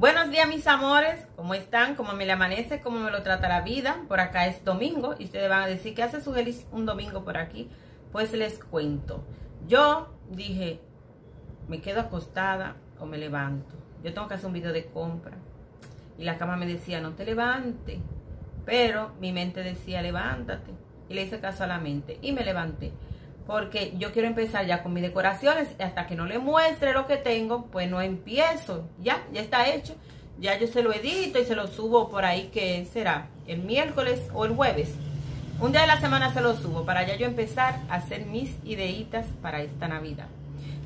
Buenos días, mis amores, ¿cómo están? ¿Cómo me le amanece? ¿Cómo me lo trata la vida? Por acá es domingo y ustedes van a decir, ¿qué hace Sugelis un domingo por aquí? Pues les cuento. Yo dije, me quedo acostada o me levanto. Yo tengo que hacer un video de compra. Y la cama me decía, no te levantes. Pero mi mente decía, levántate. Y le hice caso a la mente y me levanté. Porque yo quiero empezar ya con mis decoraciones. Y hasta que no le muestre lo que tengo, pues no empiezo. Ya está hecho. Ya yo se lo edito y se lo subo por ahí, que será el miércoles o el jueves. Un día de la semana se lo subo para ya yo empezar a hacer mis ideitas para esta Navidad.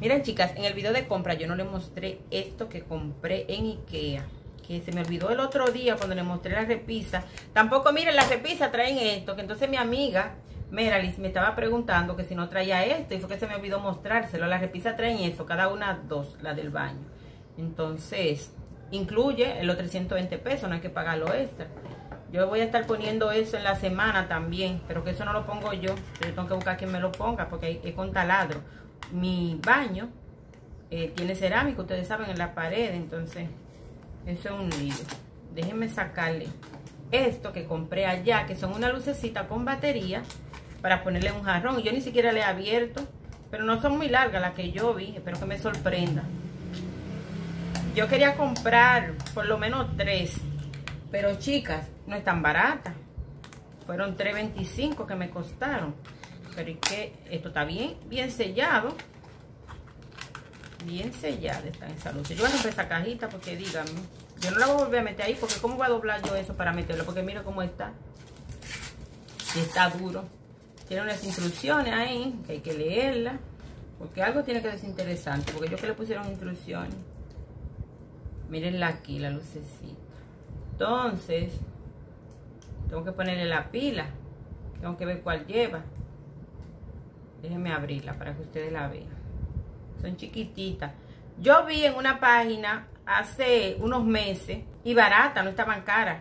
Miren, chicas, en el video de compra yo no les mostré esto que compré en Ikea, que se me olvidó el otro día cuando le mostré la repisa. Tampoco, miren, la repisa traen esto, que entonces mi amiga Liz me estaba preguntando que si no traía esto, y fue que se me olvidó mostrárselo. La repisa traen eso, cada una dos, la del baño. Entonces, incluye los 320 pesos, no hay que pagarlo extra. Yo voy a estar poniendo eso en la semana también, pero que eso no lo pongo yo. Yo tengo que buscar quien me lo ponga, porque es con taladro. Mi baño tiene cerámica, ustedes saben, en la pared, entonces eso es un lío. Déjenme sacarle esto que compré allá, que son una lucecita con batería para ponerle un jarrón. Yo ni siquiera le he abierto, pero no son muy largas las que yo vi. Espero que me sorprenda. Yo quería comprar por lo menos 3, pero chicas, no es tan barata. Fueron $3.25 que me costaron. Pero es que esto está bien sellado. Bien sellada está en esa luz. Yo voy a romper esa cajita porque, díganme, yo no la voy a volver a meter ahí, porque ¿cómo voy a doblar yo eso para meterlo? Porque mira cómo está. Y está duro. Tiene unas instrucciones ahí que hay que leerlas, porque algo tiene que ser interesante, porque yo que le pusieron instrucciones. Mírenla aquí, la lucecita. Entonces, tengo que ponerle la pila. Tengo que ver cuál lleva. Déjenme abrirla para que ustedes la vean. Son chiquititas. Yo vi en una página hace unos meses y barata, no estaban caras.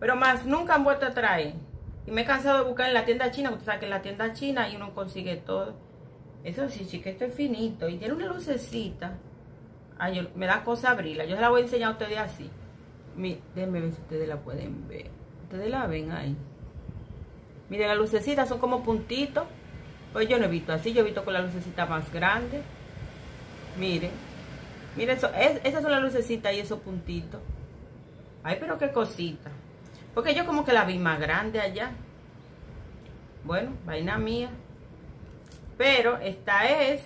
Pero más nunca han vuelto a traer. Y me he cansado de buscar en la tienda china, porque usted sabe que en la tienda china ahí uno consigue todo. Eso sí, chica, esto es finito. Y tiene una lucecita. Ay, me da cosa abrirla. Yo se la voy a enseñar a ustedes así. Déjenme ver si ustedes la pueden ver. Ustedes la ven ahí. Miren, las lucecitas son como puntitos. Pues yo no he visto así, yo he visto con la lucecita más grande. Miren, miren, esas son las lucecitas y esos puntitos. Ay, pero qué cosita. Porque yo como que la vi más grande allá. Bueno, vaina mía. Pero esta es,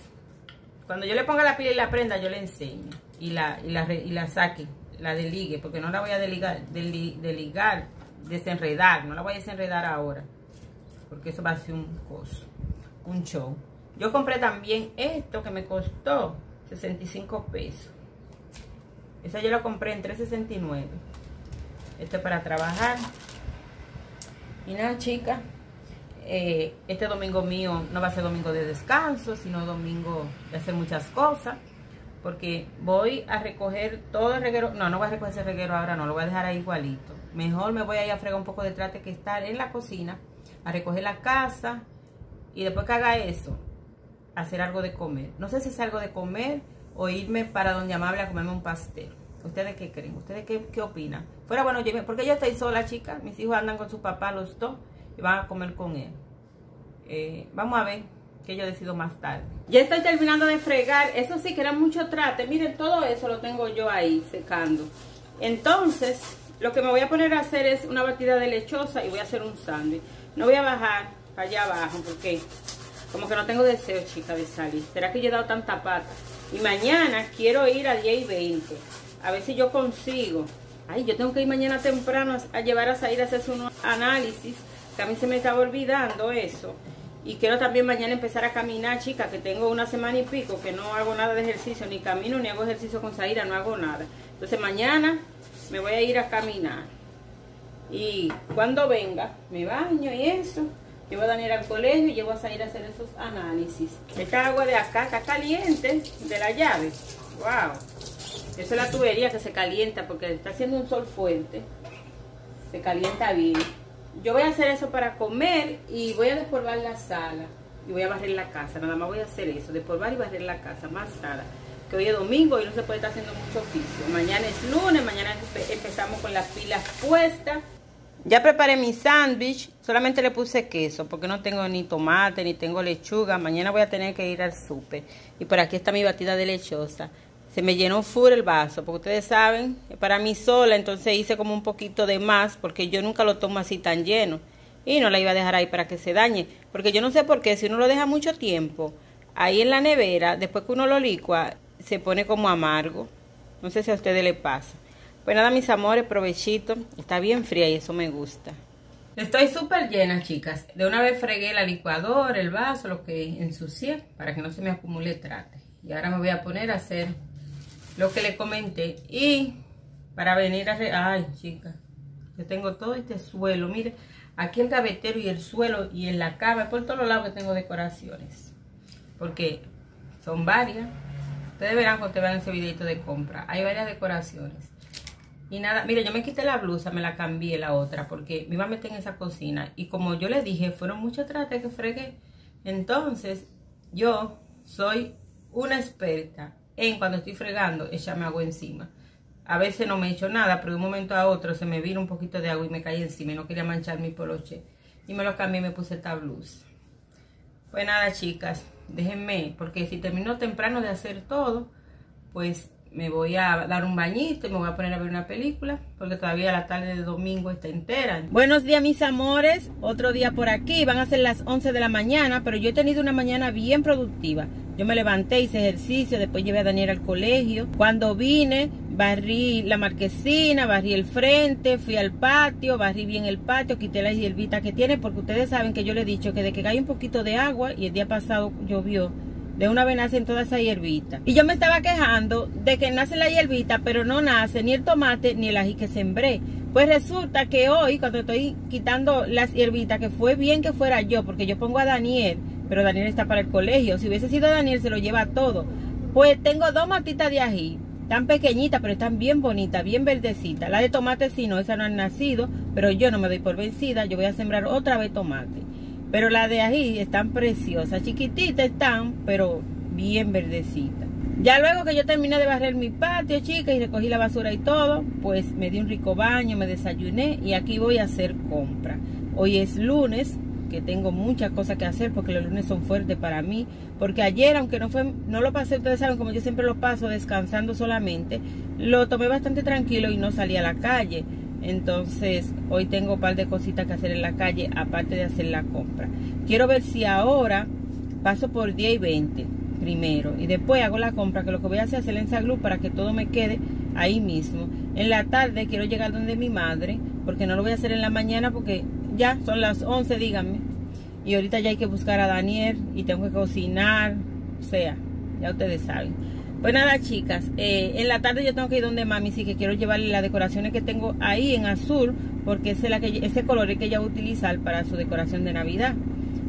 cuando yo le ponga la pila y la prenda, yo le enseño. Y la saque, la deligue, porque no la voy a desenredar. No la voy a desenredar ahora, porque eso va a ser un coso, un show. Yo compré también esto que me costó 65 pesos. Esa yo la compré en $3.69. Esto es para trabajar. Y nada, chicas, este domingo mío no va a ser domingo de descanso, sino domingo de hacer muchas cosas, porque voy a recoger todo el reguero. No voy a recoger ese reguero ahora, no lo voy a dejar ahí igualito. Mejor me voy a ir a fregar un poco de trate que está en la cocina, a recoger la casa. Y después que haga eso, hacer algo de comer. No sé si es algo de comer o irme para Doña Amable a comerme un pastel. ¿Ustedes qué creen? ¿Ustedes qué opinan? Fuera bueno, yo, porque yo estoy sola, chica. Mis hijos andan con su papá, los dos, y van a comer con él. Vamos a ver qué yo decido más tarde. Ya estoy terminando de fregar. Eso sí, que era mucho trate. Miren, todo eso lo tengo yo ahí secando. Entonces, lo que me voy a poner a hacer es una batida de lechosa y voy a hacer un sándwich. No voy a bajar allá abajo, porque como que no tengo deseo, chica, de salir. ¿Será que yo he dado tanta pata? Y mañana quiero ir a 10:20, a ver si yo consigo. Ay, yo tengo que ir mañana temprano a llevar a Zahira a hacer un análisis, que a mí se me estaba olvidando eso. Y quiero también mañana empezar a caminar, chica, que tengo una semana y pico que no hago nada de ejercicio, ni camino, ni hago ejercicio con Zahira, no hago nada. Entonces mañana me voy a ir a caminar. Y cuando venga, me baño y eso. Llevo a Daniela al colegio y llevo a salir a hacer esos análisis. Esta agua de acá está caliente de la llave. ¡Wow! Esa es la tubería que se calienta porque está haciendo un sol fuerte. Se calienta bien. Yo voy a hacer eso para comer y voy a despolvar la sala. Y voy a barrer la casa. Nada más voy a hacer eso. Despolvar y barrer la casa. Más nada. que hoy es domingo y no se puede estar haciendo mucho oficio. Mañana es lunes, mañana empezamos con las pilas puestas. Ya preparé mi sándwich, solamente le puse queso porque no tengo ni tomate ni tengo lechuga. Mañana voy a tener que ir al súper. Y por aquí está mi batida de lechosa. Se me llenó full el vaso, porque ustedes saben, para mí sola, entonces hice como un poquito de más, porque yo nunca lo tomo así tan lleno. Y no la iba a dejar ahí para que se dañe, porque yo no sé por qué, si uno lo deja mucho tiempo ahí en la nevera, después que uno lo licua, se pone como amargo. No sé si a ustedes les pasa. Pues nada, mis amores, provechito. Está bien fría y eso me gusta. Estoy súper llena, chicas. De una vez fregué la licuadora, el vaso, lo que ensucié, para que no se me acumule trate. Y ahora me voy a poner a hacer lo que le comenté. Y para venir a... Ay, chicas, yo tengo todo este suelo. Mire, aquí el gavetero y el suelo y en la cama. Por todos los lados que tengo decoraciones. Porque son varias. Ustedes verán cuando te vean ese videito de compra. Hay varias decoraciones. Y nada, mire, yo me quité la blusa, me la cambié la otra. Porque me iba a meter en esa cocina. Y como yo les dije, fueron muchos trates que fregué. Entonces, yo soy una experta en cuando estoy fregando, echarme agua encima. A veces no me echo nada, pero de un momento a otro se me vino un poquito de agua y me caí encima y no quería manchar mi poloche. Y me lo cambié y me puse esta blusa. Pues nada, chicas, déjenme, porque si termino temprano de hacer todo, pues me voy a dar un bañito y me voy a poner a ver una película, porque todavía la tarde de domingo está entera. Buenos días, mis amores, otro día por aquí. Van a ser las 11 de la mañana, pero yo he tenido una mañana bien productiva. Yo me levanté, hice ejercicio, después llevé a Daniela al colegio. Cuando vine, barrí la marquesina, barrí el frente, fui al patio, barrí bien el patio, quité las hierbitas que tiene, porque ustedes saben que yo le he dicho que de que cae un poquito de agua, y el día pasado llovió, de una vez nacen todas esas hierbitas. Y yo me estaba quejando de que nace la hierbita, pero no nace ni el tomate ni el ají que sembré. Pues resulta que hoy, cuando estoy quitando las hierbitas, que fue bien que fuera yo, porque yo pongo a Daniel, pero Daniel está para el colegio. Si hubiese sido Daniel, se lo lleva todo. Pues tengo dos matitas de ají, tan pequeñitas, pero están bien bonitas, bien verdecitas. La de tomate sí, no, esa no han nacido, pero yo no me doy por vencida. Yo voy a sembrar otra vez tomate. Pero las de ají están preciosas, chiquititas están, pero bien verdecitas. Ya luego que yo terminé de barrer mi patio, chicas, y recogí la basura y todo, pues me di un rico baño, me desayuné y aquí voy a hacer compra. Hoy es lunes, que tengo muchas cosas que hacer porque los lunes son fuertes para mí, porque ayer, aunque no lo pasé, ustedes saben, como yo siempre lo paso descansando solamente, lo tomé bastante tranquilo y no salí a la calle. Entonces hoy tengo un par de cositas que hacer en la calle, aparte de hacer la compra. Quiero ver si ahora paso por 10 y 20 primero y después hago la compra, que lo que voy a hacer es hacer en Saglur para que todo me quede ahí mismo. En la tarde quiero llegar donde mi madre, porque no lo voy a hacer en la mañana, porque ya son las 11, díganme. Y ahorita ya hay que buscar a Daniel y tengo que cocinar, o sea, ya ustedes saben. Pues nada, chicas, en la tarde yo tengo que ir donde mami, sí, que quiero llevarle las decoraciones que tengo ahí en azul, porque ese es ese color es que ella va a utilizar para su decoración de Navidad.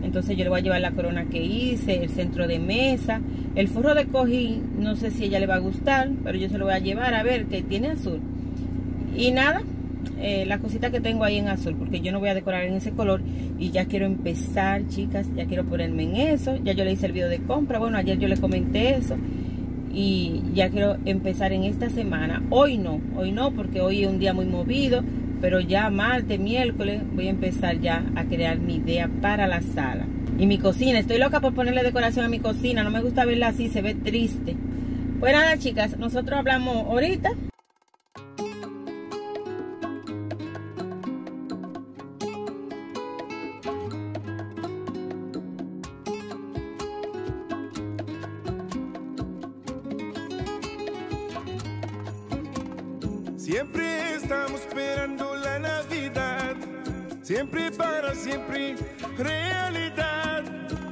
Entonces yo le voy a llevar la corona que hice, el centro de mesa, el forro de cojín, no sé si a ella le va a gustar, pero yo se lo voy a llevar a ver, que tiene azul. Y nada, las cositas que tengo ahí en azul, porque yo no voy a decorar en ese color y ya quiero empezar, chicas, ya quiero ponerme en eso. Ya yo le hice el video de compra, bueno, ayer yo le comenté eso y ya quiero empezar en esta semana. Hoy no, porque hoy es un día muy movido, pero ya martes, miércoles voy a empezar ya a crear mi idea para la sala y mi cocina. Estoy loca por ponerle decoración a mi cocina, no me gusta verla así, se ve triste. Pues nada, chicas, nosotros hablamos ahorita. Siempre estamos esperando la Navidad, siempre para siempre realidad,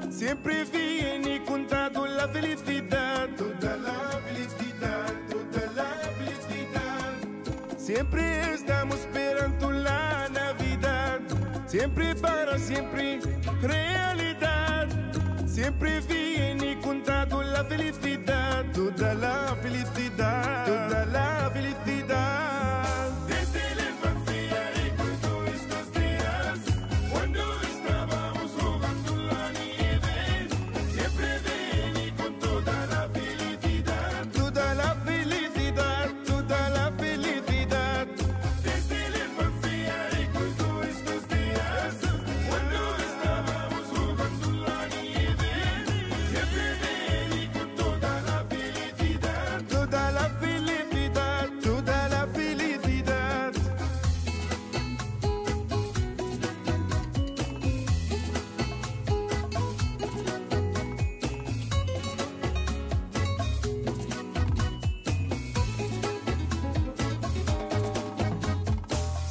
siempre viene contando la felicidad, toda la felicidad, toda la felicidad. Siempre estamos esperando la Navidad, siempre para siempre realidad, siempre viene contando la felicidad, toda la felicidad, toda la felicidad.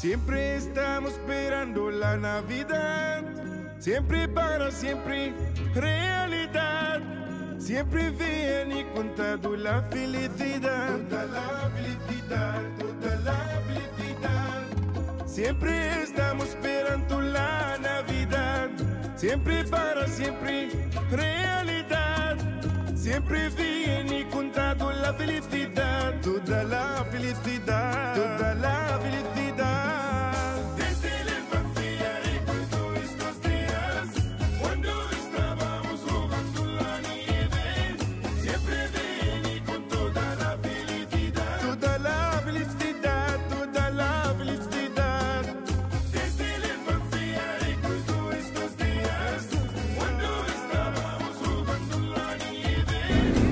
Siempre estamos esperando la Navidad. Siempre para siempre, realidad. Siempre vean y contado la felicidad. Toda la felicidad, toda la felicidad. Siempre estamos esperando la Navidad. Siempre para siempre, realidad. Siempre vean y contado la felicidad. Toda la felicidad, toda la felicidad.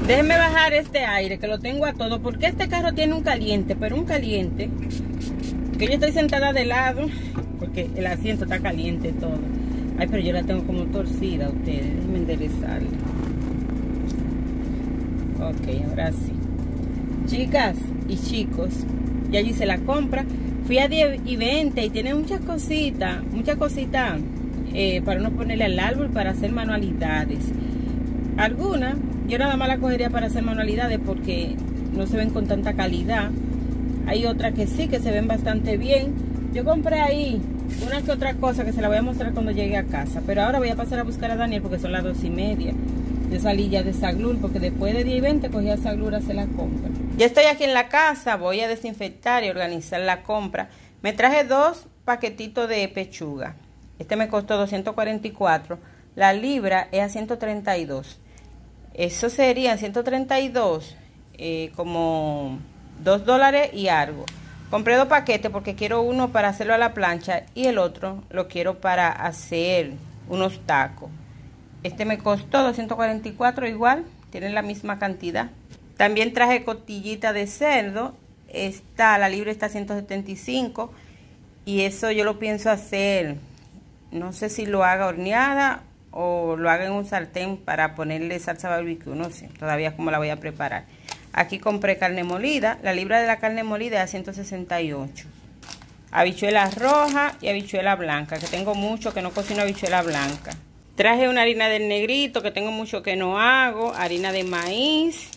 Déjenme bajar este aire, que lo tengo a todo, porque este carro tiene un caliente, pero un caliente, que yo estoy sentada de lado, porque el asiento está caliente todo. Ay, pero yo la tengo como torcida a ustedes, déjenme enderezarla. Ok, ahora sí. Chicas y chicos, ya hice la compra, fui a 10 y 20 y tiene muchas cositas para uno ponerle al árbol, para hacer manualidades. Algunas yo nada más la cogería para hacer manualidades porque no se ven con tanta calidad. Hay otras que sí, que se ven bastante bien. Yo compré ahí una que otra cosa que se la voy a mostrar cuando llegue a casa. Pero ahora voy a pasar a buscar a Daniel porque son las 2:30. Yo salí ya de Saglur porque después de 10 y 20 cogí a Saglur a hacer la compra. Ya estoy aquí en la casa, voy a desinfectar y organizar la compra. Me traje 2 paquetitos de pechuga. Este me costó 244. La libra es a 132. Eso serían 132, como $2 y algo. Compré 2 paquetes porque quiero uno para hacerlo a la plancha y el otro lo quiero para hacer unos tacos. Este me costó 244 igual, tienen la misma cantidad. También traje costillita de cerdo, la libra está a 175 y eso yo lo pienso hacer, no sé si lo haga horneada o lo haga en un sartén para ponerle salsa barbecue, no sé, todavía cómo la voy a preparar. Aquí compré carne molida, la libra de la carne molida es a 168. Habichuela roja y habichuela blanca, que tengo mucho que no cocino habichuela blanca. Traje una harina del negrito, que tengo mucho que no hago, harina de maíz,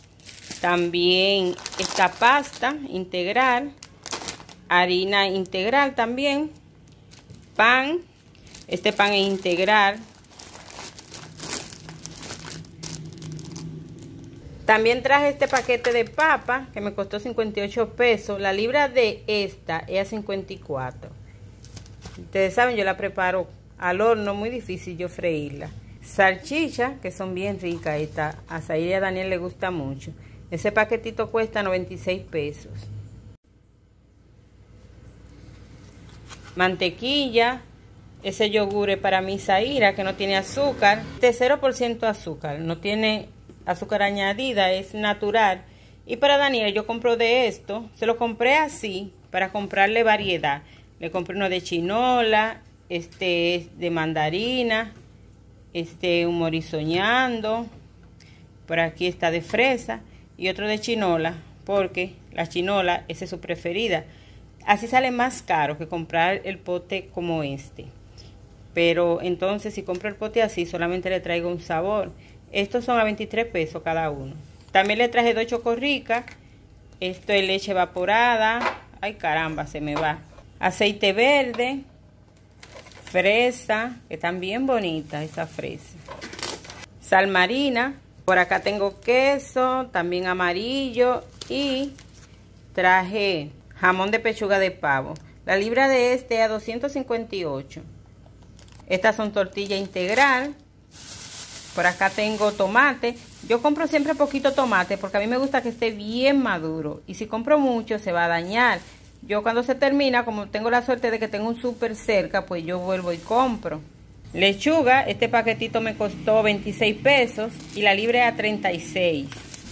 también esta pasta integral, harina integral también, pan, este pan es integral. También traje este paquete de papa que me costó 58 pesos. La libra de esta es a 54. Ustedes saben, yo la preparo al horno, muy difícil yo freírla. Salchicha, que son bien ricas estas. A Zahira y a Daniel le gusta mucho. Ese paquetito cuesta 96 pesos. Mantequilla. Ese yogur es para mi Zahira, que no tiene azúcar. Este 0% azúcar, no tiene azúcar añadida, es natural. Y para Daniel yo compro de esto, se lo compré así para comprarle variedad, le compré uno de chinola, este es de mandarina, este un morisoñando, por aquí está de fresa y otro de chinola, porque la chinola esa es su preferida. Así sale más caro que comprar el pote como este, pero entonces si compro el pote así solamente le traigo un sabor. Estos son a 23 pesos cada uno. También le traje 2 chocorricas. Esto es leche evaporada. Ay, caramba, se me va. Aceite verde. Fresa, que están bien bonitas esas fresas. Sal marina. Por acá tengo queso, también amarillo. Y traje jamón de pechuga de pavo. La libra de este es a 258. Estas son tortilla integral. Por acá tengo tomate. Yo compro siempre poquito tomate porque a mí me gusta que esté bien maduro. Y si compro mucho se va a dañar. Yo cuando se termina, como tengo la suerte de que tengo un súper cerca, pues yo vuelvo y compro. Lechuga, este paquetito me costó 26 pesos y la libra es a 36.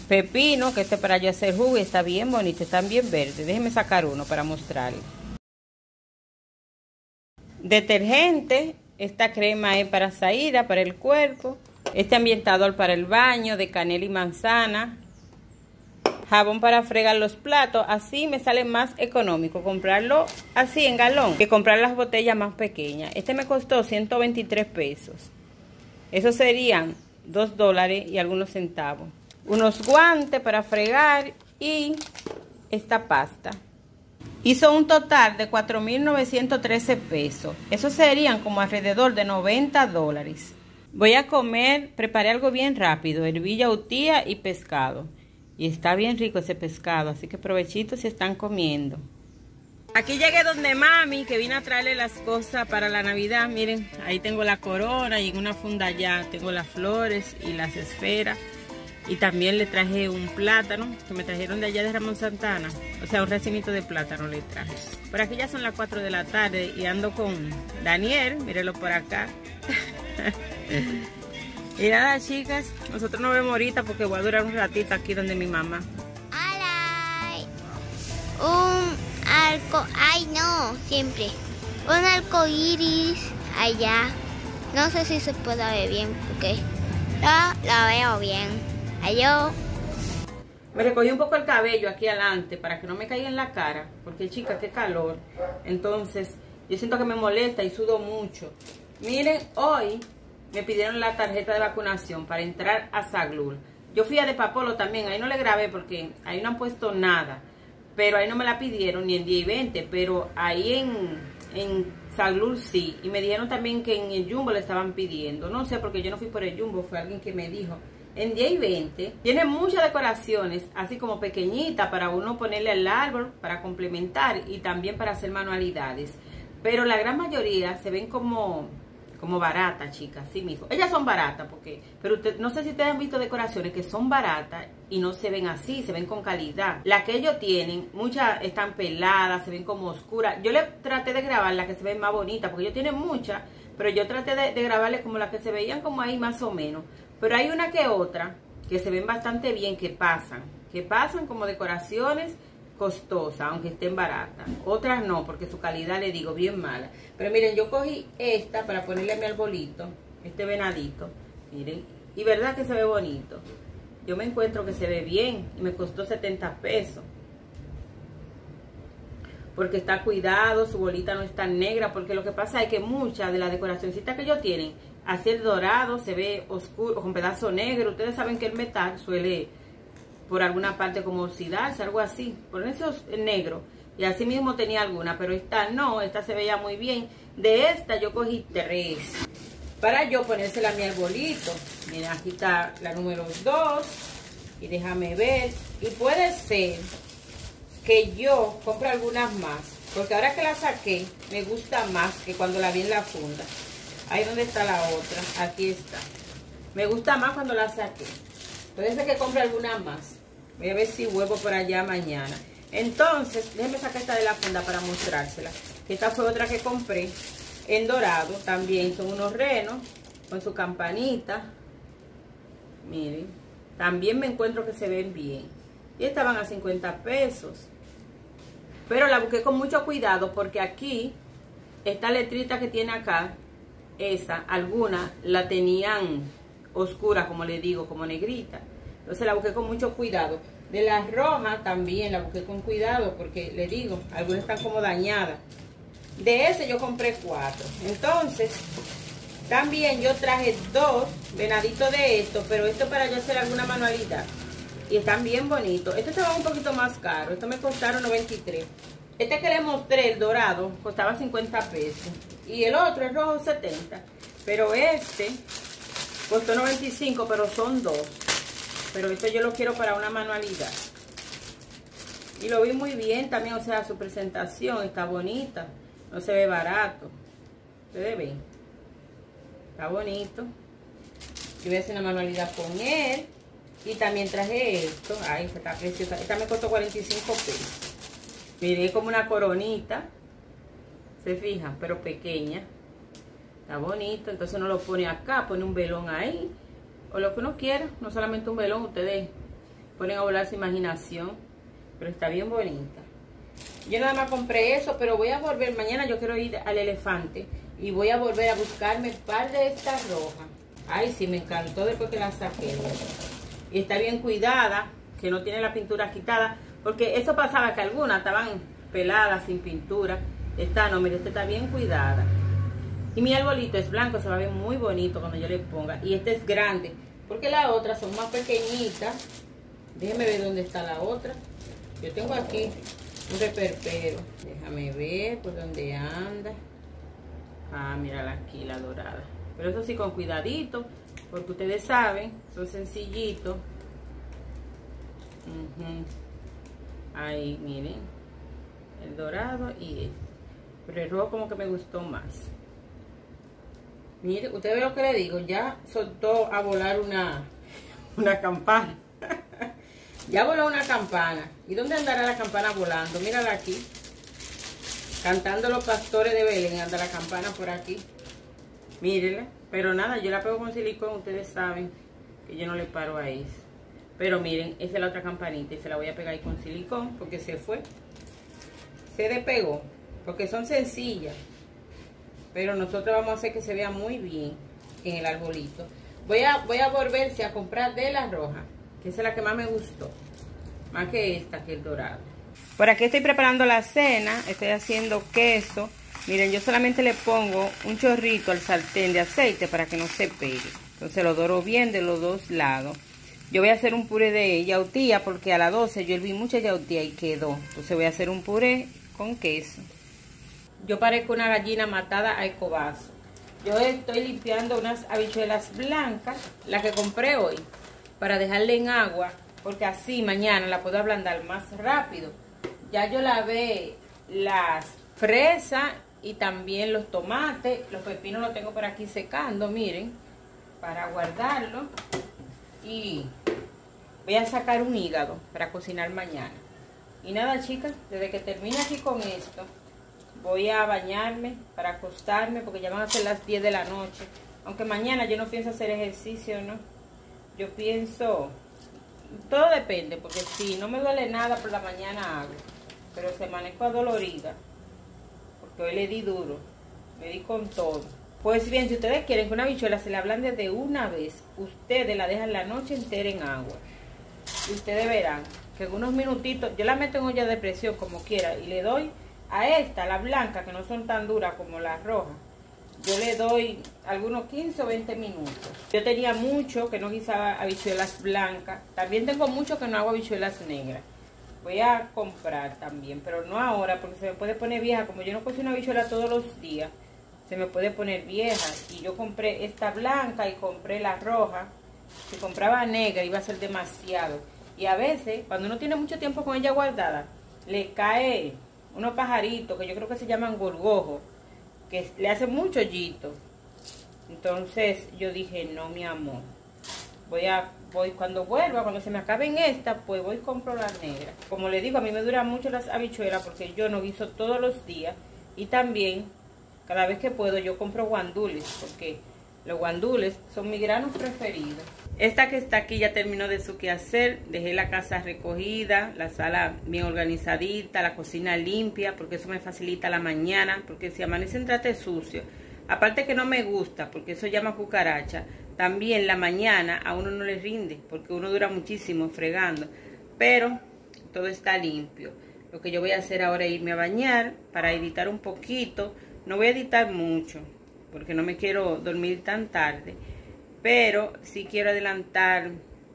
Pepino, que este para yo hacer jugo y está bien bonito, está bien verde. Déjenme sacar uno para mostrarles. Detergente, esta crema es para Zahira, para el cuerpo. Este ambientador para el baño de canela y manzana. jabón para fregar los platos. Así me sale más económico comprarlo así en galón que comprar las botellas más pequeñas. Este me costó 123 pesos. Eso serían $2 y algunos centavos. Unos guantes para fregar y esta pasta. Hizo un total de 4.913 pesos. Eso serían como alrededor de $90. Voy a comer, preparé algo bien rápido, herví yautía y pescado. Y está bien rico ese pescado, así que provechito si están comiendo. Aquí llegué donde mami, que vine a traerle las cosas para la Navidad. Miren, ahí tengo la corona y en una funda allá tengo las flores y las esferas. Y también le traje un plátano que me trajeron de allá de Ramón Santana. O sea, un recinito de plátano le traje. Por aquí ya son las 4 de la tarde y ando con Daniel. Mírenlo por acá. Y nada, chicas, nosotros nos vemos ahorita porque voy a durar un ratito aquí donde mi mamá. Un arco... Ay, no, siempre. Un arco iris allá. No sé si se puede ver bien porque no lo veo bien. Adiós. Me recogí un poco el cabello aquí adelante para que no me caiga en la cara, porque chicas, qué calor. Entonces yo siento que me molesta y sudo mucho. Miren, hoy me pidieron la tarjeta de vacunación para entrar a Saglur. Yo fui a de Papolo también, ahí no le grabé porque ahí no han puesto nada, pero ahí no me la pidieron ni el día 20, pero ahí en Saglur sí. Y me dijeron también que en el Jumbo le estaban pidiendo, no sé, porque yo no fui por el Jumbo, fue alguien que me dijo. En 10 y 20 tiene muchas decoraciones, así como pequeñita, para uno ponerle al árbol, para complementar y también para hacer manualidades. Pero la gran mayoría se ven como baratas, chicas, sí mismo. Ellas son baratas, porque, pero usted, no sé si ustedes han visto decoraciones que son baratas y no se ven así, se ven con calidad. Las que ellos tienen, muchas están peladas, se ven como oscuras. Yo le traté de grabar las que se ven más bonitas, porque ellos tienen muchas, pero yo traté de grabarles como las que se veían como ahí más o menos. Pero hay una que otra que se ven bastante bien, que pasan como decoraciones costosas, aunque estén baratas. Otras no, porque su calidad, le digo, bien mala. Pero miren, yo cogí esta para ponerle a mi arbolito, este venadito, miren. Y verdad que se ve bonito. Yo me encuentro que se ve bien y me costó 70 pesos. Porque está cuidado, su bolita no es tan negra, porque lo que pasa es que muchas de las decoracioncitas que ellos tienen, así el dorado se ve oscuro, con pedazo negro. Ustedes saben que el metal suele, por alguna parte, como oxidarse, algo así. Ponerse negro. Y así mismo tenía alguna, pero esta no, esta se veía muy bien. De esta yo cogí 3. Para yo ponérsela a mi arbolito. Mira, aquí está la número 2. Y déjame ver. Y puede ser que yo compre algunas más, porque ahora que la saqué me gusta más que cuando la vi en la funda. Ahí donde está la otra, aquí está. Me gusta más cuando la saqué. Entonces es que compre algunas más. Voy a ver si vuelvo por allá mañana. Entonces, déjenme sacar esta de la funda para mostrársela. Esta fue otra que compré en dorado también. Son unos renos con su campanita. Miren, también me encuentro que se ven bien. Y estaban a 50 pesos. Pero la busqué con mucho cuidado porque aquí, esta letrita que tiene acá, esa, alguna la tenían oscura, como le digo, como negrita. Entonces la busqué con mucho cuidado. De las rojas también la busqué con cuidado porque, le digo, algunas están como dañadas. De ese yo compré 4. Entonces, también yo traje 2 venaditos de esto, pero esto para yo hacer alguna manualidad. Y están bien bonitos. Este estaba un poquito más caro. Esto me costaron 93. Este que le mostré, el dorado, costaba 50 pesos. Y el otro, el rojo, 70. Pero este costó 95, pero son 2. Pero esto yo lo quiero para una manualidad. Y lo vi muy bien también, o sea, su presentación está bonita. No se ve barato. Ustedes ven. Está bonito. Yo voy a hacer una manualidad con él. Y también traje esto. Ay, esta está preciosa. Esta me costó 45 pesos. Miré como una coronita. ¿Se fijan? Pero pequeña. Está bonito. Entonces uno lo pone acá, pone un velón ahí. O lo que uno quiera. No solamente un velón. Ustedes ponen a volar su imaginación. Pero está bien bonita. Yo nada más compré eso, pero voy a volver. Mañana yo quiero ir al elefante. Y voy a volver a buscarme un par de estas rojas. Ay, sí, me encantó después que las saqué. Y está bien cuidada, que no tiene la pintura quitada, porque eso pasaba, que algunas estaban peladas, sin pintura. Esta no, mire, esta está bien cuidada. Y mi arbolito es blanco, se va a ver muy bonito cuando yo le ponga. Y este es grande, porque las otras son más pequeñitas. Déjeme ver dónde está la otra. Yo tengo aquí un reperpero. Déjame ver por dónde anda. Ah, mírala aquí, la dorada. Pero eso sí, con cuidadito, porque ustedes saben, son sencillitos. Ahí, miren. El dorado y este. Pero el rojo como que me gustó más. Miren, ustedes ven lo que le digo. Ya soltó a volar una campana. Ya voló una campana. ¿Y dónde andará la campana volando? Mírala aquí. Cantando los pastores de Belén. Anda la campana por aquí. Mírenla. Pero nada, yo la pego con silicón. Ustedes saben que yo no le paro a eso. Pero miren, esa es la otra campanita. Y se la voy a pegar ahí con silicón, porque se fue. Se despegó. Porque son sencillas. Pero nosotros vamos a hacer que se vea muy bien en el arbolito. Voy a volverse a comprar de la roja, que esa es la que más me gustó, más que esta, que el dorado. Por aquí estoy preparando la cena. Estoy haciendo queso. Miren, yo solamente le pongo un chorrito al sartén de aceite para que no se pegue. Entonces lo doro bien de los dos lados. Yo voy a hacer un puré de yautía, porque a las 12 yo herví mucha yautía y quedó. Entonces voy a hacer un puré con queso. Yo parezco una gallina matada a escobazo. Yo estoy limpiando unas habichuelas blancas, las que compré hoy, para dejarle en agua, porque así mañana la puedo ablandar más rápido. Ya yo lavé las fresas y también los tomates. Los pepinos los tengo por aquí secando, miren, para guardarlo. Y voy a sacar un hígado para cocinar mañana. Y nada, chicas, desde que termine aquí con esto, voy a bañarme para acostarme, porque ya van a ser las 10 de la noche. Aunque mañana yo no pienso hacer ejercicio, ¿no? Yo pienso, todo depende, porque si no me duele nada por la mañana hago. Pero se amanezco adolorida, porque hoy le di duro, me di con todo. Pues bien, si ustedes quieren que una habichuela se la ablande de una vez, ustedes la dejan la noche entera en agua. Y ustedes verán que en unos minutitos, yo la meto en olla de presión como quiera, y le doy a esta, la blanca, que no son tan duras como las rojas. Yo le doy algunos 15 o 20 minutos. Yo tenía mucho que no guisaba habichuelas blancas. También tengo mucho que no hago habichuelas negras. Voy a comprar también, pero no ahora, porque se me puede poner vieja. Como yo no cocino habichuela todos los días, se me puede poner vieja. Y yo compré esta blanca y compré la roja. Si compraba negra iba a ser demasiado. Y a veces, cuando uno tiene mucho tiempo con ella guardada, le cae unos pajaritos, que yo creo que se llaman gorgojos, que le hacen mucho hoyito. Entonces yo dije, no, mi amor, voy cuando vuelva, cuando se me acaben estas, pues voy y compro la negra. Como les digo, a mí me duran mucho las habichuelas, porque yo no guiso todos los días. Y también, cada vez que puedo, yo compro guandules, porque los guandules son mis granos preferidos. Esta que está aquí ya terminó de su quehacer. Dejé la casa recogida, la sala bien organizadita, la cocina limpia, porque eso me facilita la mañana, porque si amanece en traste sucio, aparte que no me gusta, porque eso llama cucaracha, también la mañana a uno no le rinde, porque uno dura muchísimo fregando, pero todo está limpio. Lo que yo voy a hacer ahora es irme a bañar para editar un poquito. No voy a editar mucho, porque no me quiero dormir tan tarde. Pero sí quiero adelantar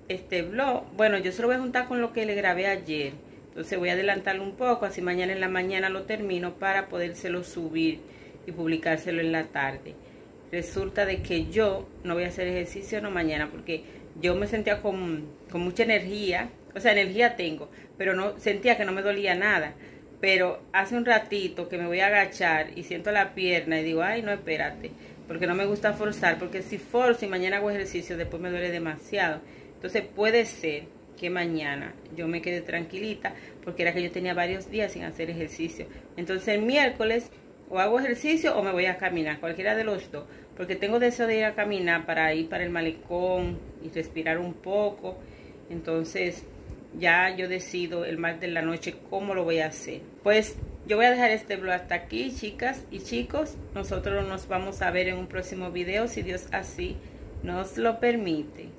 este vlog. Bueno, yo se lo voy a juntar con lo que le grabé ayer. Entonces voy a adelantarlo un poco, así mañana en la mañana lo termino para podérselo subir y publicárselo en la tarde. Resulta de que yo no voy a hacer ejercicio no mañana, porque yo me sentía con mucha energía. O sea, energía tengo, pero no sentía que no me dolía nada. Pero hace un ratito que me voy a agachar y siento la pierna y digo, ay, no, espérate. Porque no me gusta forzar, porque si forzo y mañana hago ejercicio, después me duele demasiado. Entonces puede ser que mañana yo me quede tranquilita, porque era que yo tenía varios días sin hacer ejercicio. Entonces el miércoles o hago ejercicio o me voy a caminar, cualquiera de los dos. Porque tengo deseo de ir a caminar para ir para el malecón y respirar un poco. Entonces ya yo decido el martes de la noche cómo lo voy a hacer. Pues yo voy a dejar este vlog hasta aquí, chicas y chicos. Nosotros nos vamos a ver en un próximo video, si Dios así nos lo permite.